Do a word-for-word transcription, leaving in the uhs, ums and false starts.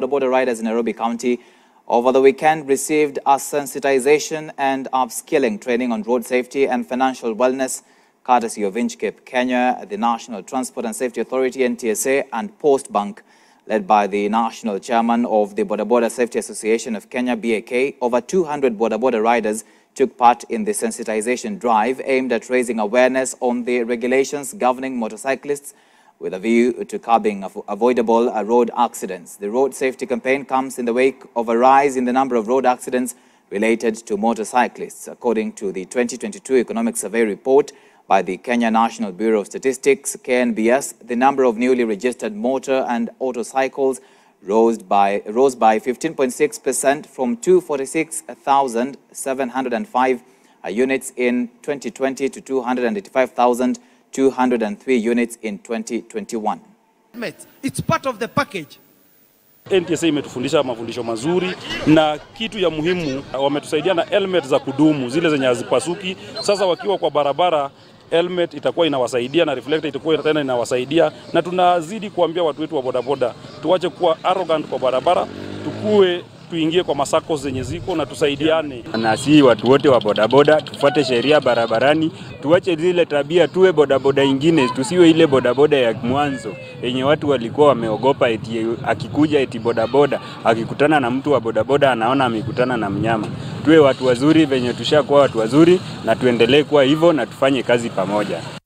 Boda Boda riders in Nairobi County over the weekend received a sensitization and upskilling training on road safety and financial wellness, courtesy of Inchcape Kenya, the National Transport and Safety Authority, N T S A, and Post Bank, led by the National Chairman of the Boda Boda Safety Association of Kenya, B A K. Over two hundred Boda Boda riders took part in the sensitization drive aimed at raising awareness on the regulations governing motorcyclists with a view to curbing avoidable road accidents. The road safety campaign comes in the wake of a rise in the number of road accidents related to motorcyclists. According to the twenty twenty-two Economic Survey Report by the Kenya National Bureau of Statistics, K N B S, the number of newly registered motor and autocycles rose by rose by fifteen point six percent from two hundred forty-six thousand seven hundred five units in twenty twenty to two hundred eighty-five thousand two hundred three units in twenty twenty-one. It's part of the package. N T S A imetufundisha mafundisho mazuri na kitu ya muhimu, wametusaidia na helmet za kudumu, zile zenye hazipasuki. Sasa wakiwa kwa barabara, helmet itakuwa inawasaidia na reflector itakuwa tena inawasaidia, na tunazidi kuambia watu wetu wa bodaboda tuache kuwa arrogant kwa barabara, tukue tuingie kwa masako zenye ziko na tusaidiane. Na si watu wote wa bodaboda tufuate sheria barabarani, tuache zile tabia, tuwe bodaboda ingine, tusiwe ile bodaboda ya mwanzo yenye watu walikuwa wameogopa eti akikuja eti bodaboda, akikutana na mtu wa bodaboda anaona amekutana na mnyama. Tuwe watu wazuri venye tushakuwa watu wazuri, na tuendelee kuwa hivyo na tufanye kazi pamoja.